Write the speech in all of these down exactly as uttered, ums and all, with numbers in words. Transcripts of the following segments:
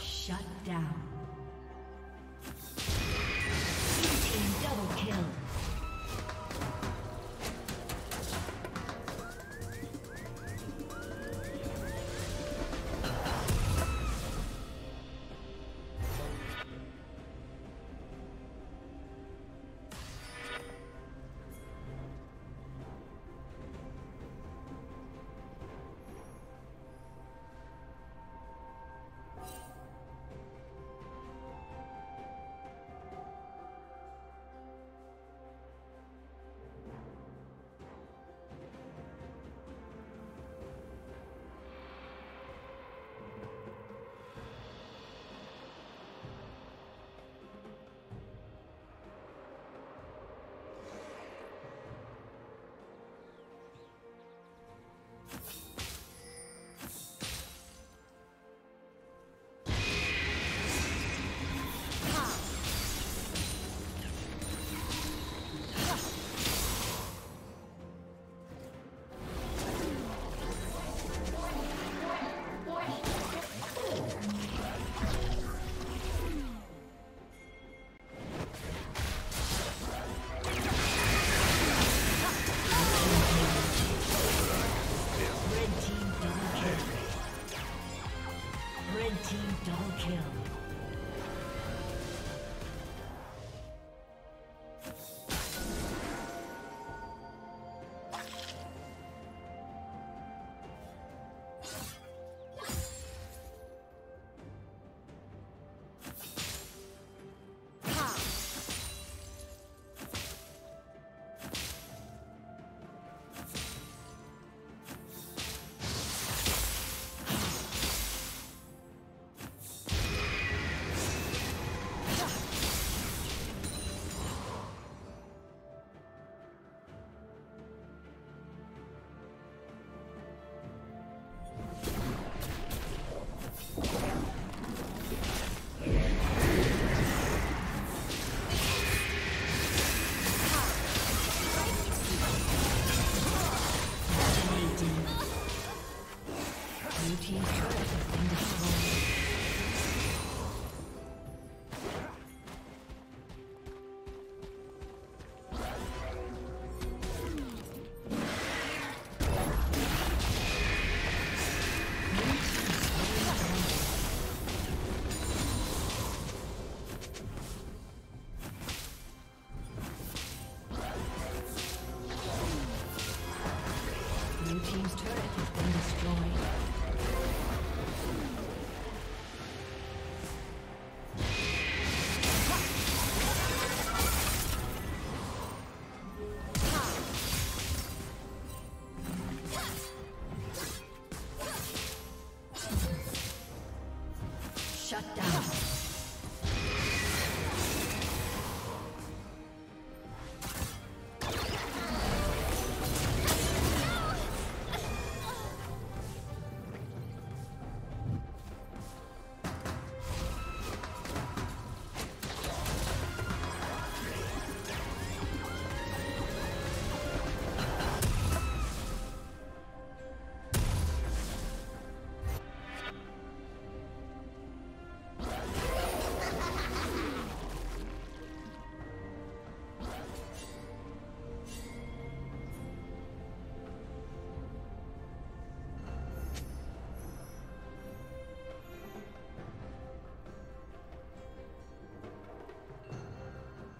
Shut down. Team double kill. Shut down.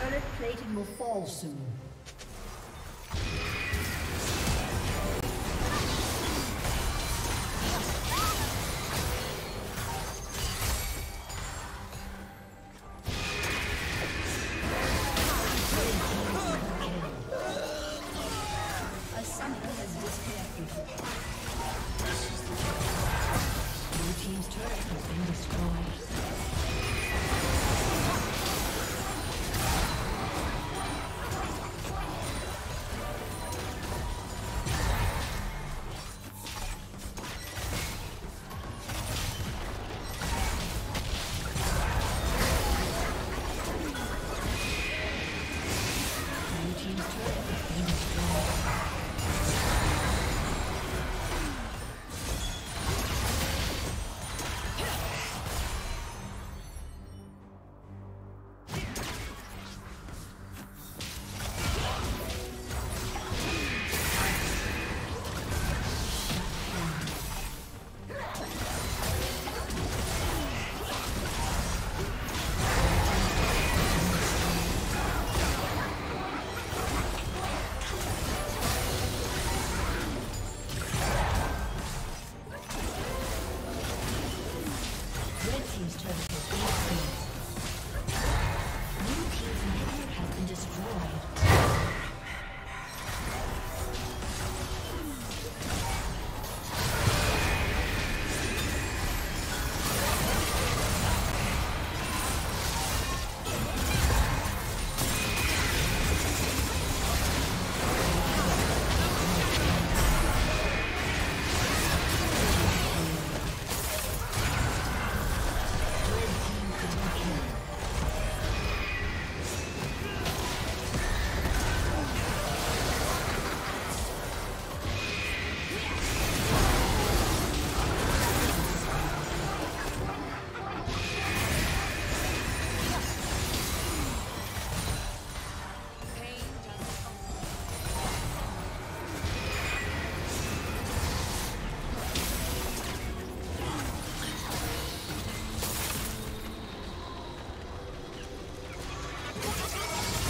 Turret plating will fall soon. Blue team's turret has been destroyed. Blue team's turret has been destroyed.